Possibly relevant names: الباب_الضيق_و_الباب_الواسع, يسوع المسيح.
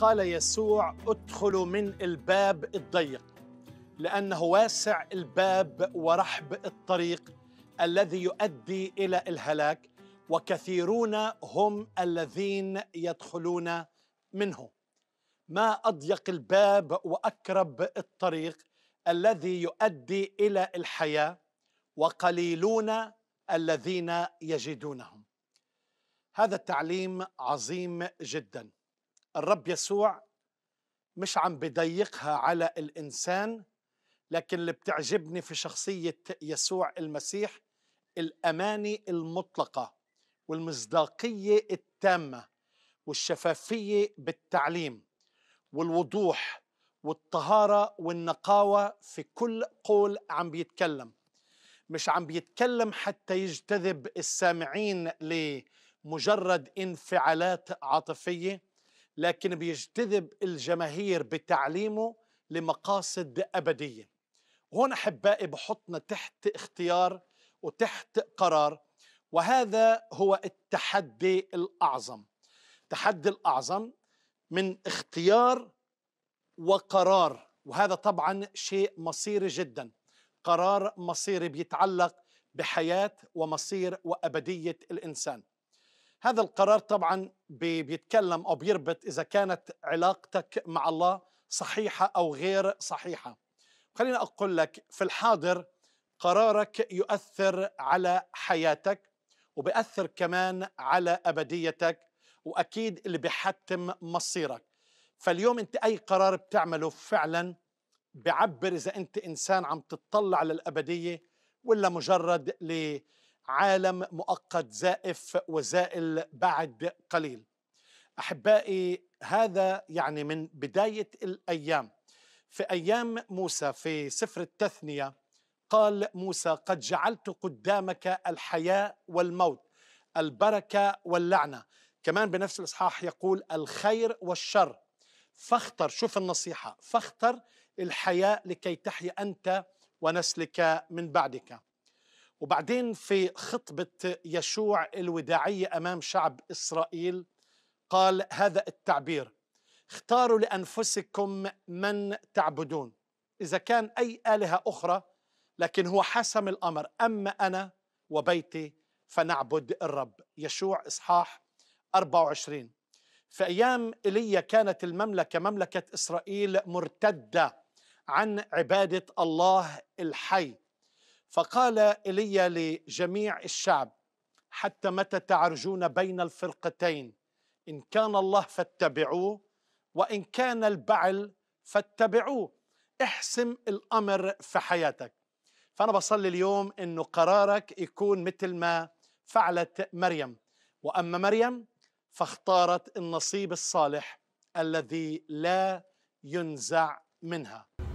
قال يسوع: ادخلوا من الباب الضيق، لأنه واسع الباب ورحب الطريق الذي يؤدي إلى الهلاك، وكثيرون هم الذين يدخلون منه. ما أضيق الباب وأكرب الطريق الذي يؤدي إلى الحياة، وقليلون الذين يجدونهم. هذا التعليم عظيم جدا. الرب يسوع مش عم بيضيقها على الإنسان، لكن اللي بتعجبني في شخصية يسوع المسيح الأماني المطلقة والمصداقية التامة والشفافية بالتعليم والوضوح والطهارة والنقاوة في كل قول عم بيتكلم. مش عم بيتكلم حتى يجتذب السامعين لمجرد انفعالات عاطفية، لكن بيجتذب الجماهير بتعليمه لمقاصد أبدية. هون أحبائي بحطنا تحت اختيار وتحت قرار، وهذا هو التحدي الأعظم. التحدي الأعظم من اختيار وقرار، وهذا طبعا شيء مصيري جدا، قرار مصيري بيتعلق بحياة ومصير وأبدية الإنسان. هذا القرار طبعا بيتكلم أو بيربط إذا كانت علاقتك مع الله صحيحة أو غير صحيحة. خليني أقول لك، في الحاضر قرارك يؤثر على حياتك وبيأثر كمان على أبديتك، وأكيد اللي بيحتم مصيرك. فاليوم أنت أي قرار بتعمله فعلا بيعبر إذا أنت إنسان عم تتطلع للأبدية ولا مجرد لعالم مؤقت زائف وزائل بعد قليل. أحبائي، هذا يعني من بداية الأيام. في أيام موسى في سفر التثنية قال موسى: قد جعلت قدامك الحياة والموت، البركة واللعنة. كمان بنفس الإصحاح يقول: الخير والشر، فاختر. شوف النصيحة، فاختر الحياة لكي تحيا أنت ونسلك من بعدك. وبعدين في خطبة يشوع الوداعية أمام شعب إسرائيل قال هذا التعبير: اختاروا لأنفسكم من تعبدون. إذا كان أي آلهة أخرى، لكن هو حسم الأمر، أما أنا وبيتي فنعبد الرب. يشوع إصحاح 24. في أيام إيليا كانت المملكة، مملكة إسرائيل، مرتدة عن عبادة الله الحي، فقال إيليا لجميع الشعب: حتى متى تعرجون بين الفرقتين؟ إن كان الله فاتبعوه، وإن كان البعل فاتبعوه. احسم الأمر في حياتك. فأنا بصلي اليوم إنه قرارك يكون مثل ما فعلت مريم. وأما مريم فاختارت النصيب الصالح الذي لا ينزع منها.